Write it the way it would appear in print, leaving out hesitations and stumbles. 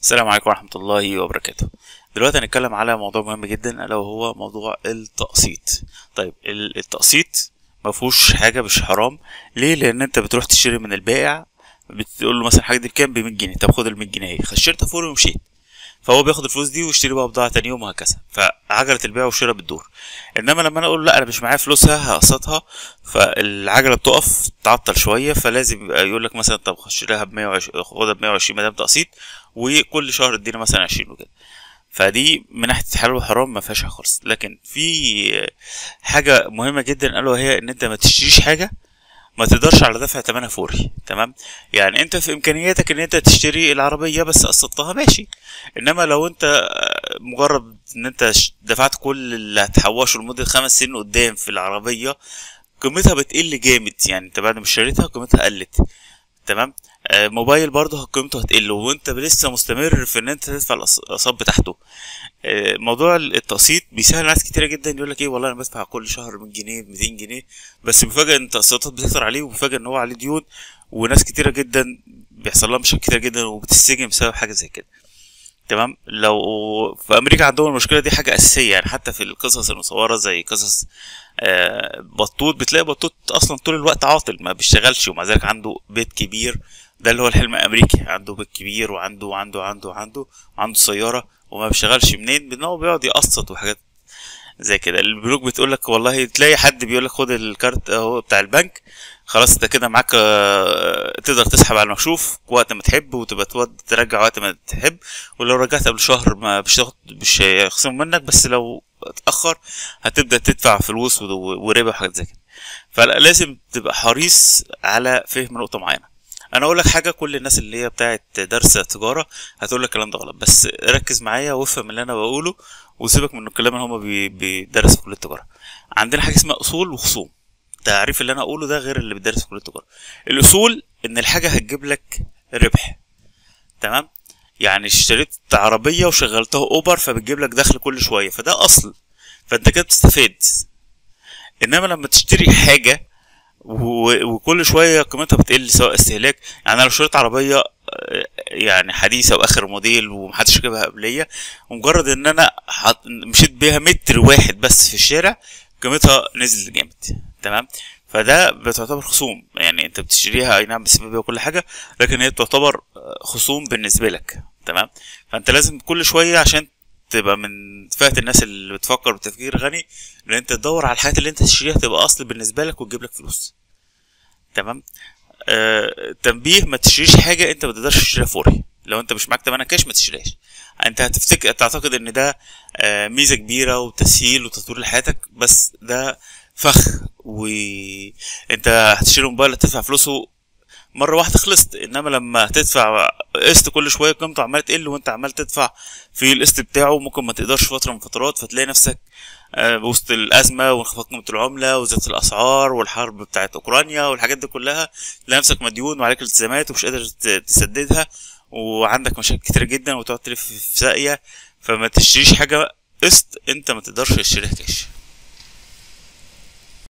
السلام عليكم ورحمة الله وبركاته. دلوقتي هنتكلم على موضوع مهم جدا الا وهو موضوع التقسيط. طيب التقسيط مفهوش حاجة، مش حرام. ليه؟ لان انت بتروح تشتري من البائع بتقول له مثلا الحاجة دي بكام؟ ب100 جنيه. طب خد ال100 جنيه اهي، خشيتها فور ومشيت، فهو بياخد الفلوس دي ويشتري بقى بضاعة تاني يوم وهكذا، فعجلة البيع والشراء بتدور. انما لما انا اقول لا انا مش معايا فلوسها هقسطها، فالعجلة بتقف تعطل شوية، فلازم يقول لك مثلا طب اشتريها ب120، خدها ب120 ما دام تقسيط، وكل شهر ادينا مثلا 20 وكده. فدي من ناحية حلال وحرام ما فيهاش خالص. لكن في حاجة مهمة جدا الا وهي ان انت ما تشتريش حاجة ما تقدرش على دفع ثمنها فوري. تمام؟ يعني انت في امكانياتك ان انت تشتري العربيه بس قسطتها ماشي، انما لو انت مجرد ان انت دفعت كل اللي هتحوشه لمده 5 سنين قدام في العربيه قيمتها بتقل جامد، يعني انت بعد ما اشتريتها قيمتها قلت. تمام؟ موبايل برضه قيمته هتقل وانت لسه مستمر في ان انت تدفع الاقساط بتاعته. موضوع التقسيط بيسهل ناس كتيره جدا، يقول لك ايه والله انا بدفع كل شهر 100 جنيه 200 جنيه، بس بيفاجئ ان التقسيطات بتكتر عليه، وبيفاجئ ان هو عليه ديون، وناس كتيره جدا بيحصل لها مشاكل كتيره جدا وبتتسجن بسبب حاجه زي كده. تمام؟ لو في امريكا عندهم المشكله دي حاجه اساسيه، يعني حتى في القصص المصوره زي قصص بطوط، بتلاقي بطوط اصلا طول الوقت عاطل ما بيشتغلش، ومع ذلك عنده بيت كبير. ده اللي هو الحلم الامريكي، عنده بيت كبير وعنده عنده عنده عنده عنده سياره وما بيشتغلش. منين؟ ان هو بيقعد يقسط وحاجات زي كده. البنوك بتقول لك والله، تلاقي حد بيقول لك خد الكارت اهو بتاع البنك، خلاص انت كده معاك تقدر تسحب على المكشوف وقت ما تحب، وتبقى ترجع وقت ما تحب، ولو رجعت قبل شهر مش هيخصموا منك، بس لو اتاخر هتبدا تدفع فلوس وربا وحاجات زي كده. فلازم تبقى حريص على فهم نقطه معينه. انا اقول لك حاجه، كل الناس اللي هي بتاعه درس تجاره هتقول لك الكلام ده غلط، بس ركز معايا وافهم اللي انا بقوله، وسيبك من الكلام اللي هما بيدرسوا في كليه التجاره. عندنا حاجه اسمها اصول وخصوم. التعريف اللي انا اقوله ده غير اللي بيدرس في كليه التجاره. الاصول ان الحاجه هتجيب لك ربح. تمام؟ يعني اشتريت عربيه وشغلتها اوبر فبتجيب لك دخل كل شويه، فده اصل، فانت كده بتستفاد. انما لما تشتري حاجه وكل شويه قيمتها بتقل، سواء استهلاك، يعني انا لو اشتريت عربيه يعني حديثه واخر موديل ومحدش جابها قبليه، ومجرد ان انا مشيت بيها متر واحد بس في الشارع قيمتها نزلت جامد. تمام؟ فده بتعتبر خصوم، يعني انت بتشتريها اي نعم بتسبب بيها كل حاجه، لكن هي بتعتبر خصوم بالنسبه لك. تمام؟ فانت لازم كل شويه عشان تبقى من فئه الناس اللي بتفكر بتفكير غني، ان انت تدور على الحاجات اللي انت تشتريها تبقى اصل بالنسبه لك وتجيب لك فلوس. تمام؟ تنبيه، ما تشتريش حاجه انت ما تقدرش تشتريها فوري. لو انت مش معاك تمنها كاش ما تشتريهاش. انت هتفتكر تعتقد ان ده ميزه كبيره وتسهيل وتطوير لحياتك، بس ده فخ. وانت هتشتري موبايل هتدفع فلوسه مره واحده خلصت، انما لما هتدفع قسط كل شويه قيمته عماله تقل، وانت عمال تدفع في القسط بتاعه، ممكن ما تقدرش فتره من فترات، فتلاقي نفسك وسط الازمه وانخفاض قيمه العمله وزياده الاسعار والحرب بتاعت اوكرانيا والحاجات دي كلها، تلاقي نفسك مديون وعليك التزامات ومش قادر تسددها، وعندك مشاكل كتير جدا وتقعد تلف في ساقيه. فما تشتريش حاجه قسط انت ما تقدرش تشتريها كاش.